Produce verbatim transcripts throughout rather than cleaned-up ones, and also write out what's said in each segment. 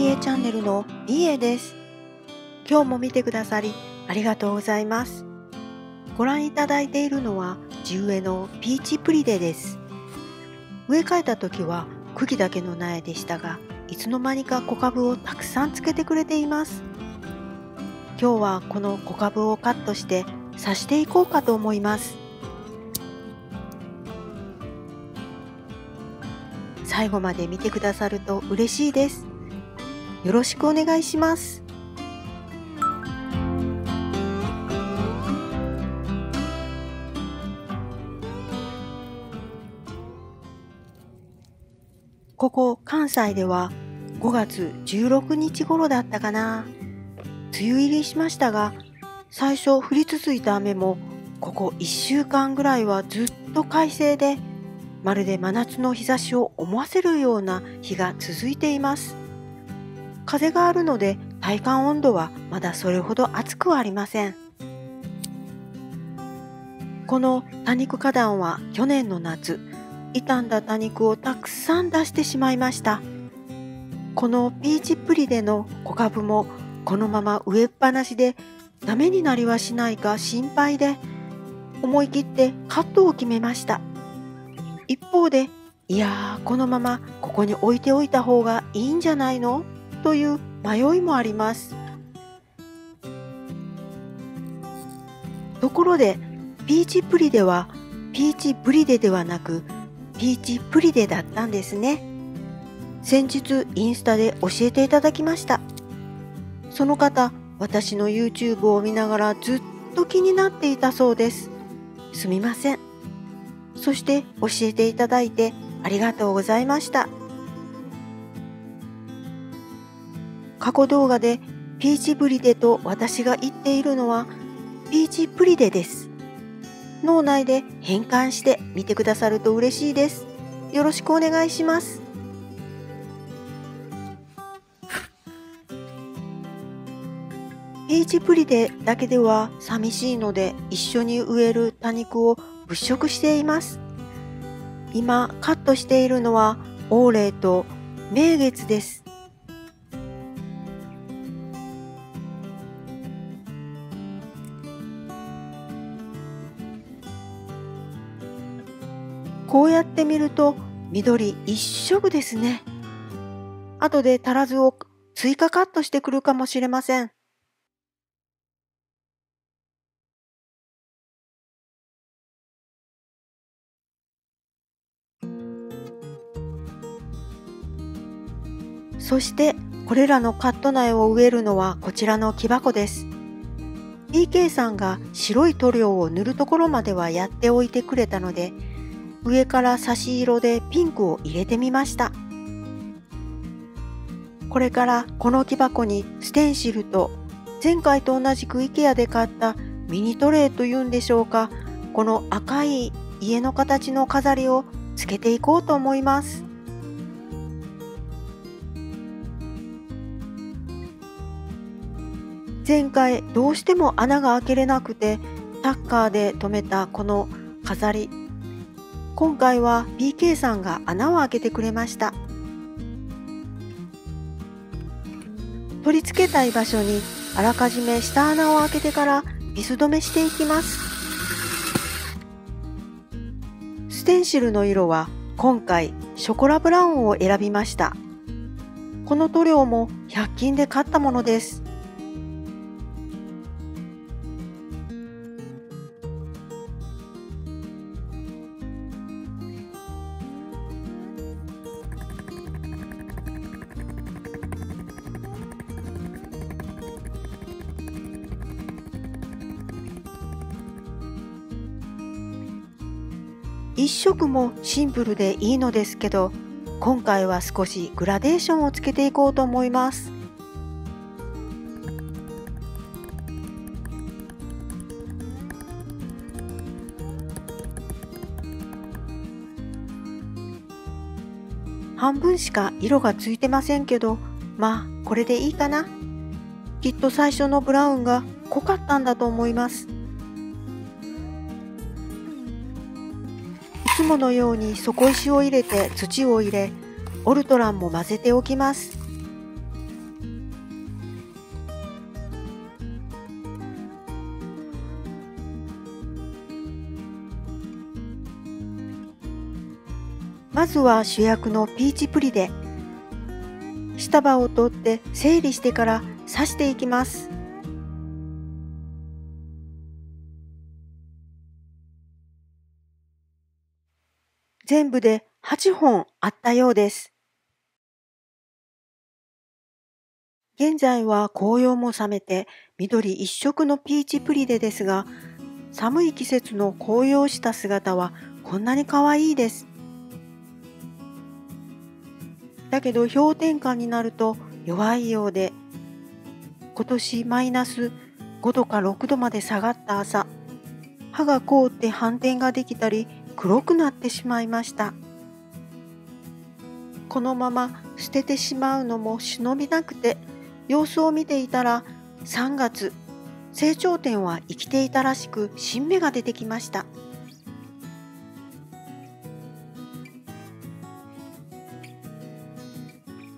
ビーエー チャンネルの ビーエー です。今日も見てくださりありがとうございます。ご覧いただいているのは地植えのピーチプリデです。植え替えた時は茎だけの苗でしたが、いつの間にか小株をたくさんつけてくれています。今日はこの小株をカットして挿していこうかと思います。最後まで見てくださると嬉しいです。よろしくお願いします。ここ関西ではごがつじゅうろくにち頃だったかな。梅雨入りしましたが、最初降り続いた雨もここいっしゅうかんぐらいはずっと快晴で、まるで真夏の日差しを思わせるような日が続いています。風があるので体感温度はまだそれほど暑くはありません。この多肉花壇は去年の夏、傷んだ多肉をたくさん出してしまいました。このピーチプリデの小株もこのまま植えっぱなしでダメになりはしないか心配で、思い切ってカットを決めました。一方で、いやーこのままここに置いておいた方がいいんじゃないのという迷いもあります。ところでピーチプリデはピーチブリデではなくピーチプリデだったんですね。先日インスタで教えていただきました。その方、私の ユーチューブ を見ながらずっと気になっていたそうです。すみません。そして教えていただいてありがとうございました。過去動画でピーチブリデと私が言っているのはピーチプリデです。脳内で変換して見てくださると嬉しいです。よろしくお願いします。ピーチプリデだけでは寂しいので一緒に植える多肉を物色しています。今カットしているのはオーレイと名月です。こうやって見ると緑一色ですね。後で足らずを追加カットしてくるかもしれません。そしてこれらのカット苗を植えるのはこちらの木箱です。ピーケー さんが白い塗料を塗るところまではやっておいてくれたので、上から差し色でピンクを入れてみました。これからこの木箱にステンシルと、前回と同じく イケア で買ったミニトレイというんでしょうか、この赤い家の形の飾りをつけていこうと思います。前回どうしても穴が開けれなくてタッカーで留めたこの飾り、今回は ピーケー さんが穴を開けてくれました。取り付けたい場所にあらかじめ下穴を開けてからビス止めしていきます。ステンシルの色は今回ショコラブラウンを選びました。この塗料もひゃく均で買ったものです。一色もシンプルでいいのですけど、今回は少しグラデーションをつけていこうと思います。半分しか色がついてませんけど、まあこれでいいかな。きっと最初のブラウンが濃かったんだと思います。いつものように底石を入れて土を入れ、オルトランも混ぜておきます。まずは主役のピーチプリで下葉を取って整理してから刺していきます。全部ではちほんあったようです。現在は紅葉も冷めて緑一色のピーチプリデですが、寒い季節の紅葉した姿はこんなに可愛いです。だけど氷点下になると弱いようで、今年マイナスごどかろくどまで下がった朝、葉が凍って斑点ができたり黒くなってしまいました。このまま捨ててしまうのも忍びなくて、様子を見ていたらさんがつ、成長点は生きていたらしく新芽が出てきました。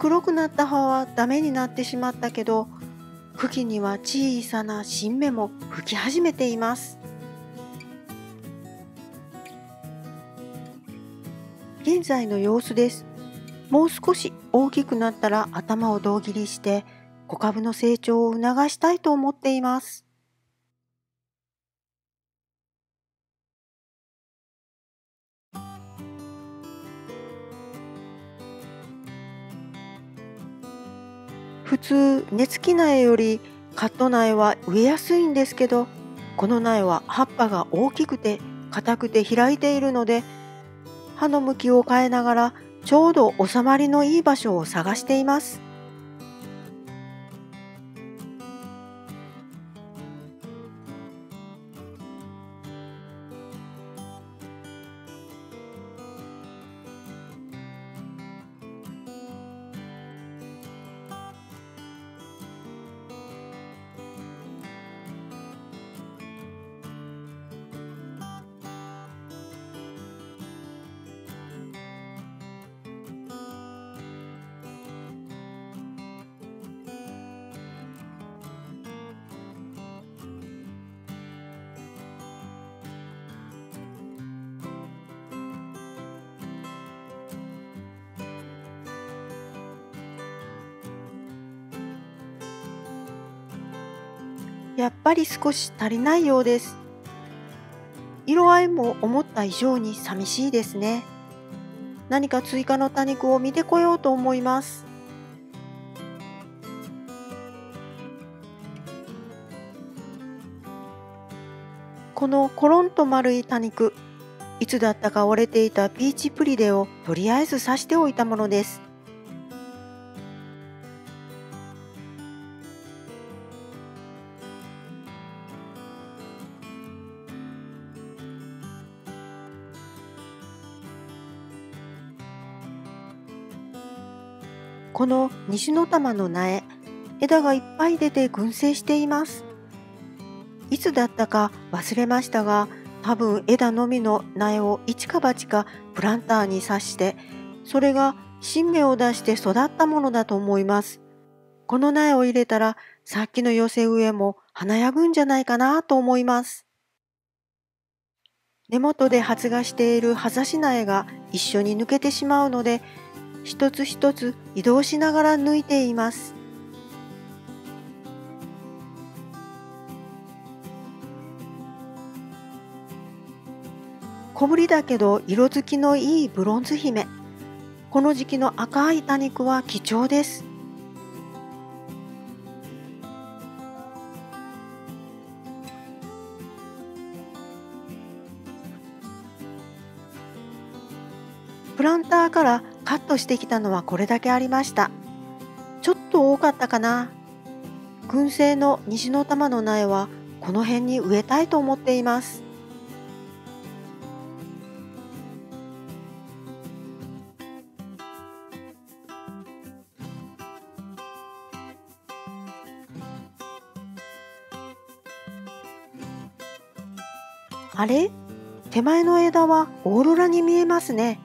黒くなった葉はダメになってしまったけど、茎には小さな新芽も吹き始めています。現在の様子です。もう少し大きくなったら頭を胴切りして、小株の成長を促したいと思っています。普通根付き苗よりカット苗は植えやすいんですけど、この苗は葉っぱが大きくて硬くて開いているので、葉の向きを変えながらちょうど収まりのいい場所を探しています。やっぱり少し足りないようです。色合いも思った以上に寂しいですね。何か追加の多肉を見てこようと思います。このコロンと丸い多肉、いつだったか折れていたピーチプリデをとりあえず刺しておいたものです。この西の玉の苗、枝がいっぱい出て群生しています。いつだったか忘れましたが、多分枝のみの苗を一か八かプランターに刺して、それが新芽を出して育ったものだと思います。この苗を入れたら、さっきの寄せ植えも華やぐんじゃないかなと思います。根元で発芽している葉ざし苗が一緒に抜けてしまうので、一つ一つ移動しながら抜いています。小ぶりだけど色づきのいいブロンズ姫。この時期の赤い多肉は貴重です。プランターからカットしてきたのはこれだけありました。ちょっと多かったかな。群生の西の玉の苗はこの辺に植えたいと思っています。あれ?手前の枝はオーロラに見えますね。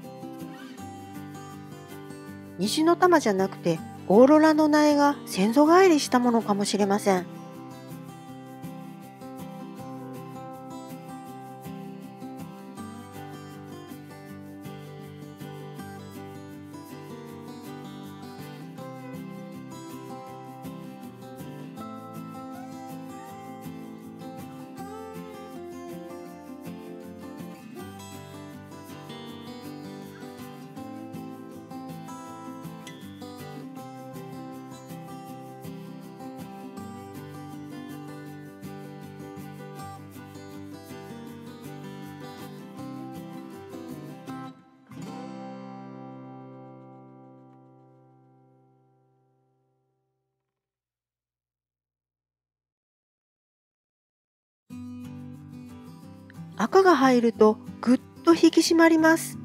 西の玉じゃなくてオーロラの苗が先祖返りしたものかもしれません。赤が入るとぐっと引き締まります。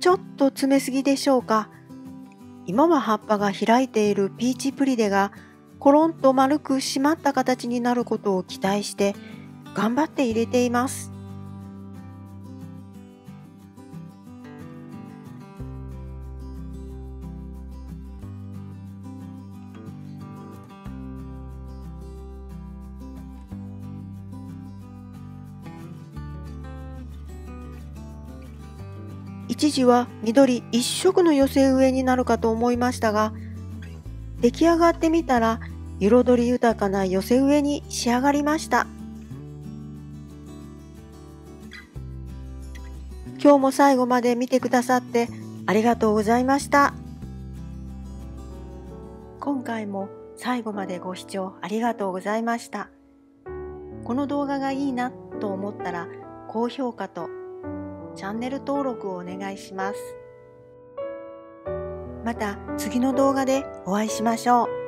ちょっと詰めすぎでしょうか。今は葉っぱが開いているピーチプリデがコロンと丸く締まった形になることを期待して頑張って入れています。一時は緑一色の寄せ植えになるかと思いましたが、出来上がってみたら彩り豊かな寄せ植えに仕上がりました。今日も最後まで見てくださってありがとうございました。今回も最後までご視聴ありがとうございました。この動画がいいなと思ったら高評価とチャンネル登録をお願いします。また次の動画でお会いしましょう。